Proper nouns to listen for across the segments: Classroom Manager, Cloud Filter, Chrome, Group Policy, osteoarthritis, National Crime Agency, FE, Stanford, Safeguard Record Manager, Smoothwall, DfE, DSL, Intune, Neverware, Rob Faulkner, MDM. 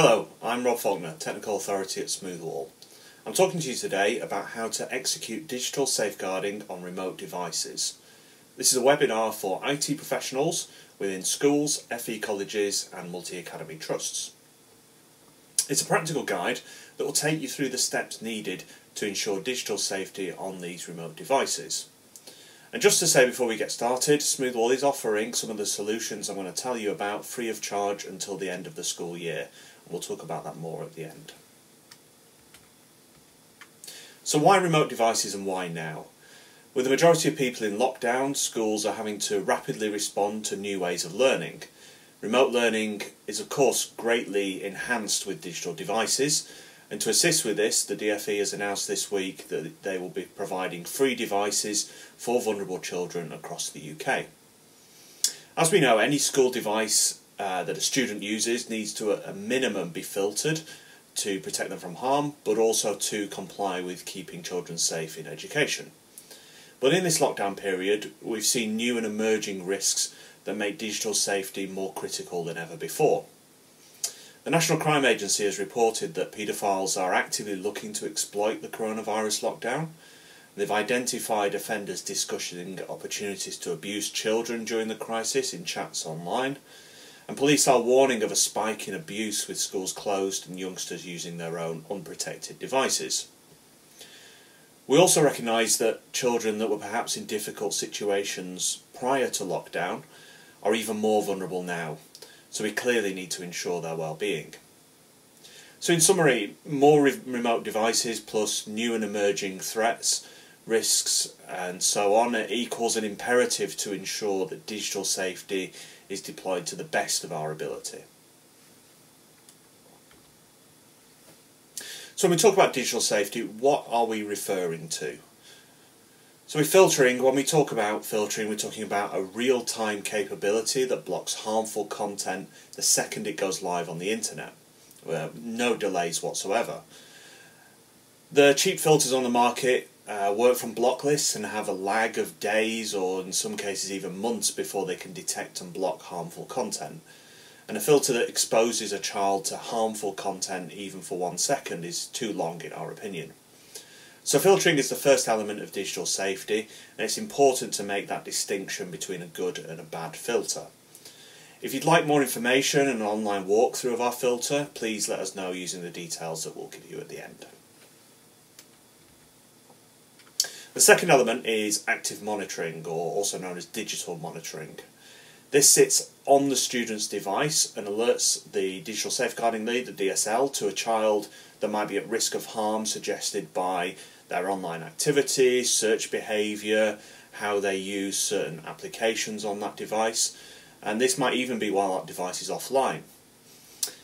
Hello, I'm Rob Faulkner, Technical Authority at Smoothwall. I'm talking to you today about how to execute digital safeguarding on remote devices. This is a webinar for IT professionals within schools, FE colleges and multi-academy trusts. It's a practical guide that will take you through the steps needed to ensure digital safety on these remote devices. And just to say before we get started, Smoothwall is offering some of the solutions I'm going to tell you about free of charge until the end of the school year. And we'll talk about that more at the end. So why remote devices and why now? With the majority of people in lockdown, schools are having to rapidly respond to new ways of learning. Remote learning is of course greatly enhanced with digital devices. And to assist with this, the DfE has announced this week that they will be providing free devices for vulnerable children across the UK. As we know, any school device that a student uses needs to at a minimum be filtered to protect them from harm, but also to comply with keeping children safe in education. But in this lockdown period, we've seen new and emerging risks that make digital safety more critical than ever before. The National Crime Agency has reported that paedophiles are actively looking to exploit the coronavirus lockdown. They've identified offenders discussing opportunities to abuse children during the crisis in chats online. And police are warning of a spike in abuse with schools closed and youngsters using their own unprotected devices. We also recognise that children that were perhaps in difficult situations prior to lockdown are even more vulnerable now. So we clearly need to ensure their well-being. So in summary, more remote devices plus new and emerging threats, risks and so on, it equals an imperative to ensure that digital safety is deployed to the best of our ability. So when we talk about digital safety, what are we referring to? So with filtering, when we talk about filtering, we're talking about a real-time capability that blocks harmful content the second it goes live on the internet, with no delays whatsoever. The cheap filters on the market work from block lists and have a lag of days or in some cases even months before they can detect and block harmful content. And a filter that exposes a child to harmful content even for 1 second is too long in our opinion. So filtering is the first element of digital safety, and it's important to make that distinction between a good and a bad filter. If you'd like more information and an online walkthrough of our filter, please let us know using the details that we'll give you at the end. The second element is active monitoring, or also known as digital monitoring. This sits on the student's device and alerts the digital safeguarding lead, the DSL, to a child that might be at risk of harm suggested by their online activities, search behaviour, how they use certain applications on that device, and this might even be while that device is offline.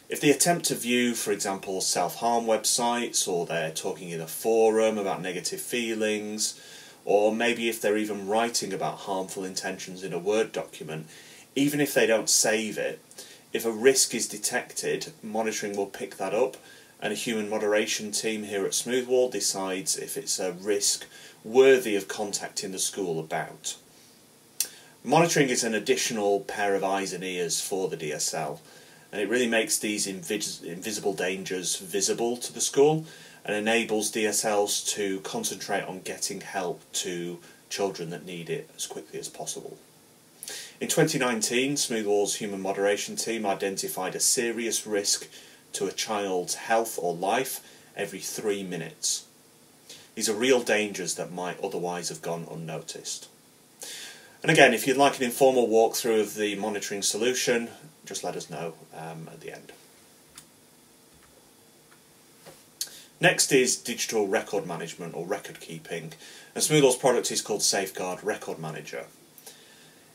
If they attempt to view, for example, self-harm websites, or they're talking in a forum about negative feelings, or maybe if they're even writing about harmful intentions in a Word document, even if they don't save it, if a risk is detected, monitoring will pick that up, and a human moderation team here at Smoothwall decides if it's a risk worthy of contacting the school about. Monitoring is an additional pair of eyes and ears for the DSL, and it really makes these invisible dangers visible to the school and enables DSLs to concentrate on getting help to children that need it as quickly as possible. In 2019, Smoothwall's human moderation team identified a serious risk to a child's health or life every 3 minutes. These are real dangers that might otherwise have gone unnoticed. And again, if you'd like an informal walkthrough of the monitoring solution, just let us know at the end. Next is digital record management or record keeping, and Smoothwall's product is called Safeguard Record Manager.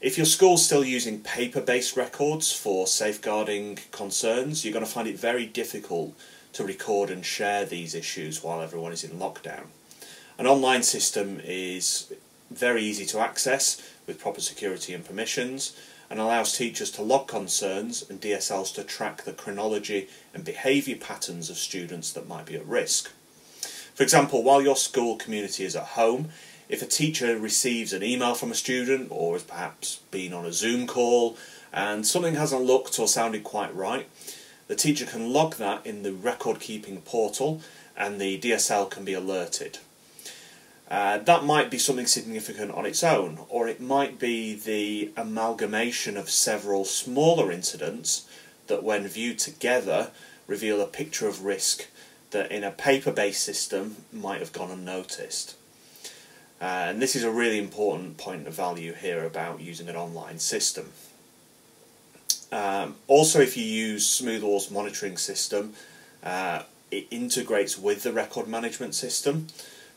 If your school's still using paper-based records for safeguarding concerns, you're going to find it very difficult to record and share these issues while everyone is in lockdown. An online system is very easy to access with proper security and permissions and allows teachers to log concerns and DSLs to track the chronology and behaviour patterns of students that might be at risk. For example, while your school community is at home, if a teacher receives an email from a student or has perhaps been on a Zoom call and something hasn't looked or sounded quite right, The teacher can log that in the record keeping portal and the DSL can be alerted. That might be something significant on its own, or it might be the amalgamation of several smaller incidents that, when viewed together, reveal a picture of risk that in a paper-based system might have gone unnoticed. And this is a really important point of value here about using an online system. Also, if you use Smoothwall's monitoring system, it integrates with the record management system,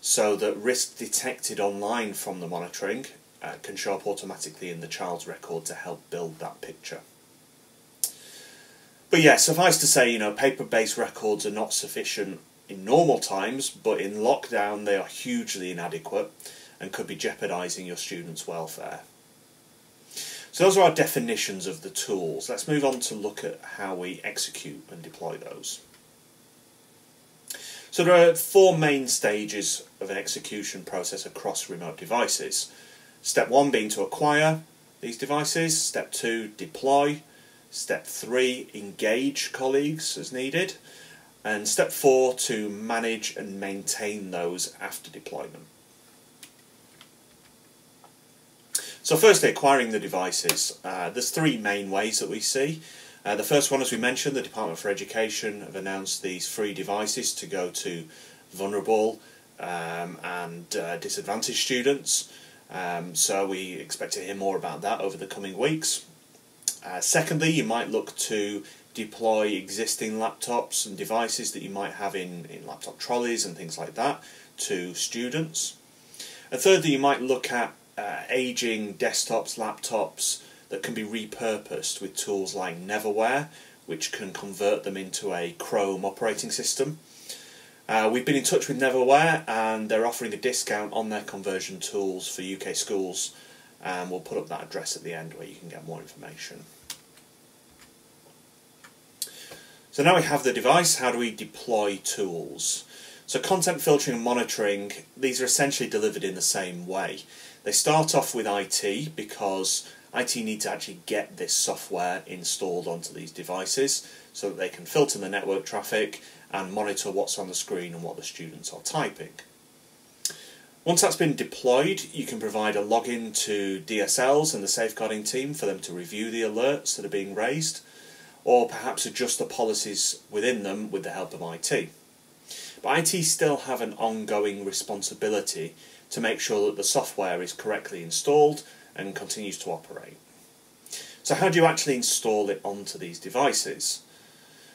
so that risk detected online from the monitoring can show up automatically in the child's record to help build that picture. But yeah, suffice to say, you know, paper-based records are not sufficient in normal times, but in lockdown they are hugely inadequate and could be jeopardising your students' welfare. So those are our definitions of the tools. Let's move on to look at how we execute and deploy those. So there are four main stages of an execution process across remote devices. Step one being to acquire these devices, step two, deploy, step three, engage colleagues as needed, and step four, to manage and maintain those after deployment. So firstly, acquiring the devices. There's three main ways that we see. The first one, as we mentioned, the Department for Education have announced these free devices to go to vulnerable and disadvantaged students. So we expect to hear more about that over the coming weeks. Secondly, you might look to deploy existing laptops and devices that you might have in laptop trolleys and things like that to students. And thirdly, you might look at aging desktops, laptops, that can be repurposed with tools like Neverware, which can convert them into a Chrome operating system. We've been in touch with Neverware and they're offering a discount on their conversion tools for UK schools, and we'll put up that address at the end where you can get more information. So now we have the device, how do we deploy tools? So content filtering and monitoring, these are essentially delivered in the same way. They start off with IT because IT need to actually get this software installed onto these devices so that they can filter the network traffic and monitor what's on the screen and what the students are typing. Once that's been deployed, you can provide a login to DSLs and the safeguarding team for them to review the alerts that are being raised, or perhaps adjust the policies within them with the help of IT. But IT still have an ongoing responsibility to make sure that the software is correctly installed and continues to operate. So how do you actually install it onto these devices?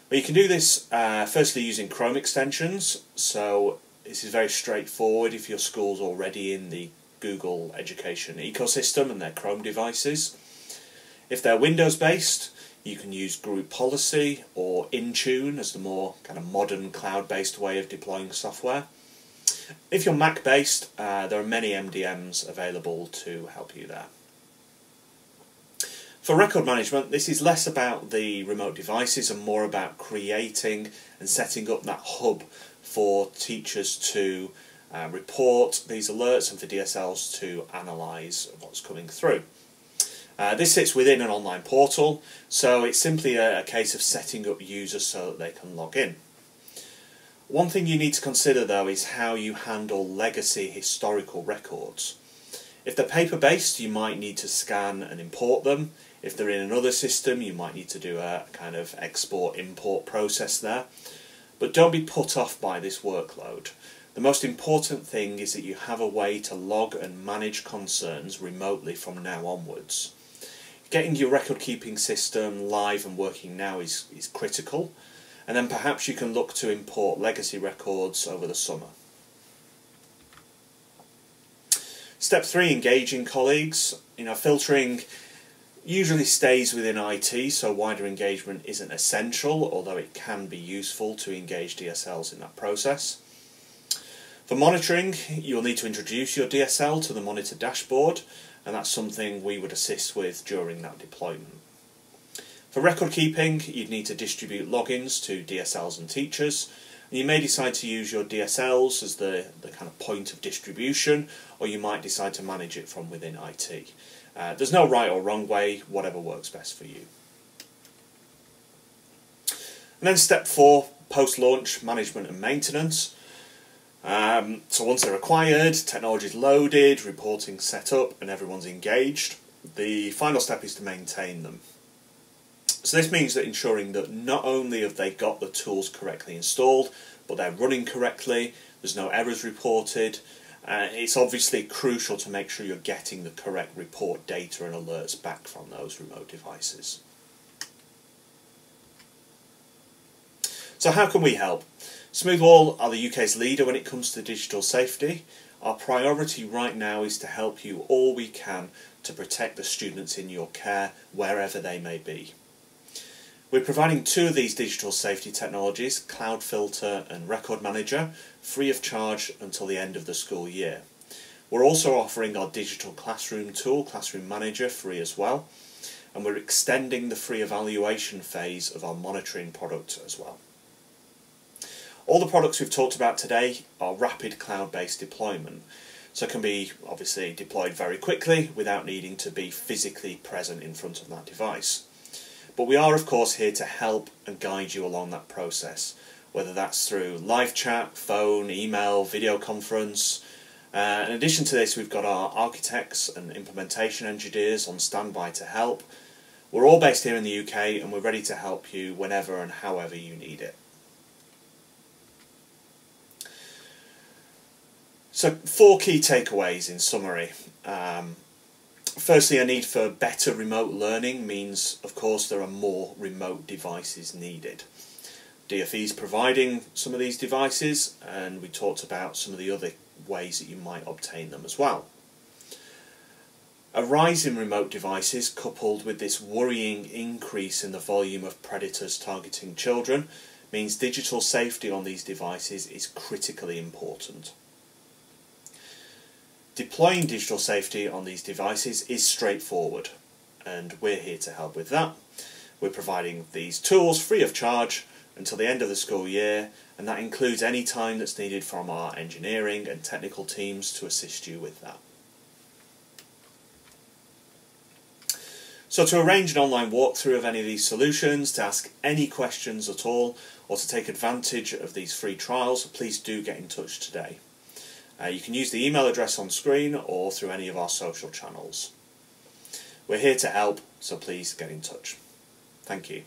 Well, you can do this firstly using Chrome extensions. So this is very straightforward if your school's already in the Google Education ecosystem and their Chrome devices. If they're Windows based, you can use Group Policy or Intune as the more kind of modern cloud-based way of deploying software. If you're Mac-based, there are many MDMs available to help you there. For record management, this is less about the remote devices and more about creating and setting up that hub for teachers to report these alerts and for DSLs to analyse what's coming through. This sits within an online portal, so it's simply a case of setting up users so that they can log in. One thing you need to consider though is how you handle legacy historical records. If they're paper-based, you might need to scan and import them. If they're in another system, you might need to do a kind of export-import process there. But don't be put off by this workload. The most important thing is that you have a way to log and manage concerns remotely from now onwards. Getting your record-keeping system live and working now is critical. And then perhaps you can look to import legacy records over the summer. Step three, engaging colleagues. You know, filtering usually stays within IT, so wider engagement isn't essential, although it can be useful to engage DSLs in that process. For monitoring, you'll need to introduce your DSL to the monitor dashboard, and that's something we would assist with during that deployment. For record keeping, you'd need to distribute logins to DSLs and teachers, and you may decide to use your DSLs as the kind of point of distribution, or you might decide to manage it from within IT. There's no right or wrong way, whatever works best for you. And then step 4, post-launch management and maintenance. So once they're acquired, technology is loaded, reporting set up, and everyone's engaged, the final step is to maintain them. So this means that ensuring that not only have they got the tools correctly installed, but they're running correctly, there's no errors reported. It's obviously crucial to make sure you're getting the correct report data and alerts back from those remote devices. So how can we help? Smoothwall are the UK's leader when it comes to digital safety. Our priority right now is to help you all we can to protect the students in your care, wherever they may be. We're providing 2 of these digital safety technologies, Cloud Filter and Record Manager, free of charge until the end of the school year. We're also offering our digital classroom tool, Classroom Manager, free as well. And we're extending the free evaluation phase of our monitoring product as well. All the products we've talked about today are rapid cloud-based deployment, so it can be obviously deployed very quickly without needing to be physically present in front of that device. But we are, of course, here to help and guide you along that process, whether that's through live chat, phone, email, video conference. In addition to this, we've got our architects and implementation engineers on standby to help. We're all based here in the UK and we're ready to help you whenever and however you need it. So 4 key takeaways in summary. Firstly, a need for better remote learning means, of course, there are more remote devices needed. DfE is providing some of these devices, and we talked about some of the other ways that you might obtain them as well. A rise in remote devices, coupled with this worrying increase in the volume of predators targeting children, means digital safety on these devices is critically important. Deploying digital safety on these devices is straightforward, and we're here to help with that. We're providing these tools free of charge until the end of the school year, and that includes any time that's needed from our engineering and technical teams to assist you with that. So to arrange an online walkthrough of any of these solutions, to ask any questions at all, or to take advantage of these free trials, please do get in touch today. You can use the email address on screen or through any of our social channels. We're here to help, so please get in touch. Thank you.